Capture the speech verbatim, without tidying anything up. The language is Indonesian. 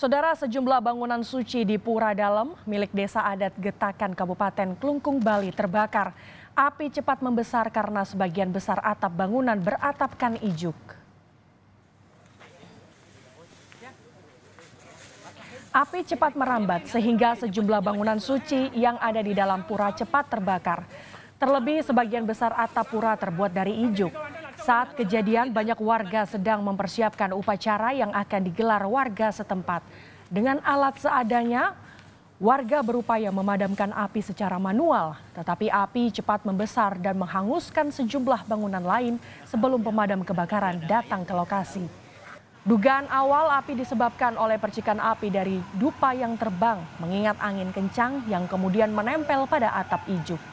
Saudara, sejumlah bangunan suci di Pura Dalam milik Desa Adat Getakan Kabupaten Klungkung, Bali terbakar. Api cepat membesar karena sebagian besar atap bangunan beratapkan ijuk. Api cepat merambat sehingga sejumlah bangunan suci yang ada di dalam pura cepat terbakar. Terlebih sebagian besar atap pura terbuat dari ijuk. Saat kejadian, banyak warga sedang mempersiapkan upacara yang akan digelar warga setempat. Dengan alat seadanya, warga berupaya memadamkan api secara manual. Tetapi api cepat membesar dan menghanguskan sejumlah bangunan lain sebelum pemadam kebakaran datang ke lokasi. Dugaan awal api disebabkan oleh percikan api dari dupa yang terbang mengingat angin kencang yang kemudian menempel pada atap ijuk.